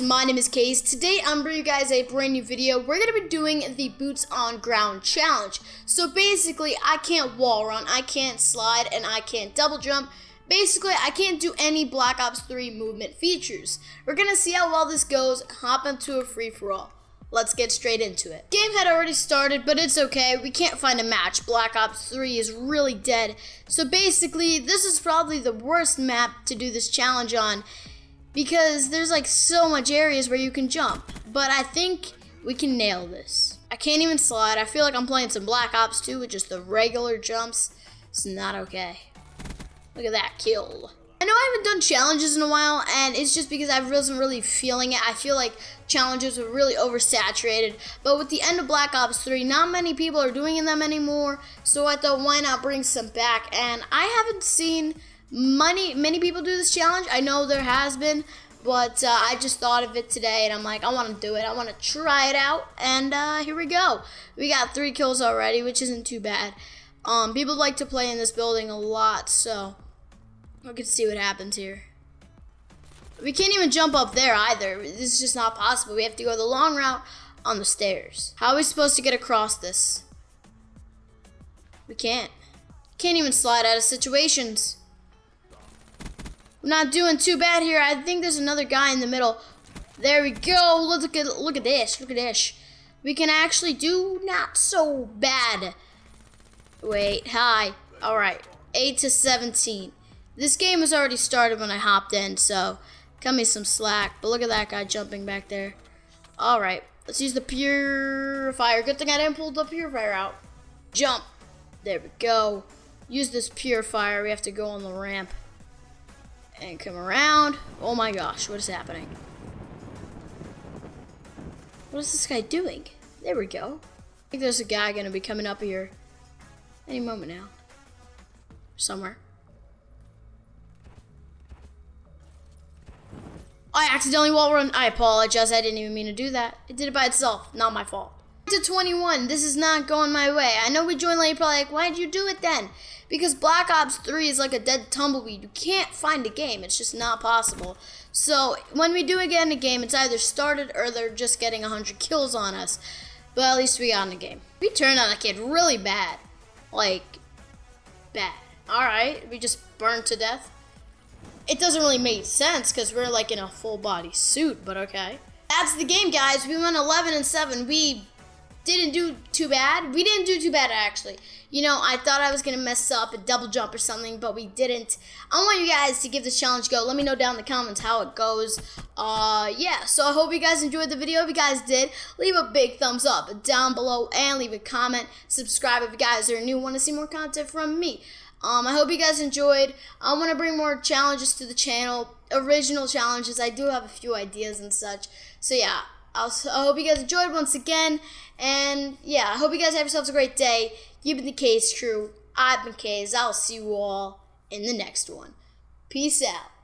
guys, my name is KayZ. Today I'm bringing you guys a brand new video. We're going to be doing the Boots on Ground Challenge. So basically, I can't wall run, I can't slide, and I can't double jump. Basically, I can't do any Black Ops 3 movement features. We're going to see how well this goes, hop into a free-for-all. Let's get straight into it. Game had already started, but it's okay. We can't find a match. Black Ops 3 is really dead. So basically, this is probably the worst map to do this challenge on, because there's like so much areas where you can jump, but I think we can nail this. I can't even slide. I feel like I'm playing some Black Ops 2 with just the regular jumps. It's not okay. Look at that kill. I know I haven't done challenges in a while, and it's just because I wasn't really feeling it. I feel like challenges were really oversaturated, but with the end of Black Ops 3, not many people are doing them anymore, so I thought, why not bring some back? And I haven't seen many people do this challenge. I know there has been, but I just thought of it today, and I'm like, I want to do it. I want to try it out, and here we go. We got 3 kills already, which isn't too bad. People like to play in this building a lot, so we can see what happens here. We can't even jump up there either. This is just not possible. We have to go the long route on the stairs. How are we supposed to get across this? We can't. Can't even slide out of situations. We're not doing too bad here. I think there's another guy in the middle. There we go. Look at this. Look at this. We can actually do not so bad. Wait, hi. All right, 8 to 17. This game has already started when I hopped in, so cut me some slack. But look at that guy jumping back there. All right, let's use the purifier. Good thing I didn't pull the purifier out. Jump. There we go. Use this purifier. We have to go on the ramp and come around. Oh my gosh, what is happening? What is this guy doing? There we go. I think there's a guy going to be coming up here any moment now. Somewhere. I accidentally wall run. I apologize. I didn't even mean to do that. It did it by itself. Not my fault. To 21. This is not going my way. I know we joined late, probably like, why'd you do it then? Because Black Ops 3 is like a dead tumbleweed. You can't find a game. It's just not possible. So when we do get in a game, it's either started or they're just getting 100 kills on us. But at least we got in a game. We turned on a kid really bad. Like, bad. Alright, we just burned to death. It doesn't really make sense because we're like in a full body suit, but okay. That's the game, guys. We went 11-7. We didn't do too bad. We didn't do too bad, actually. You know, I thought I was going to mess up a double jump or something, but we didn't. I want you guys to give this challenge a go. Let me know down in the comments how it goes. Yeah, so I hope you guys enjoyed the video. If you guys did, leave a big thumbs up down below and leave a comment. Subscribe if you guys are new and want to see more content from me. I hope you guys enjoyed. I want to bring more challenges to the channel, original challenges. I do have a few ideas and such. So yeah, I hope you guys enjoyed once again. And yeah, I hope you guys have yourselves a great day. You've been the KayZ crew. I've been KayZ. I'll see you all in the next one. Peace out.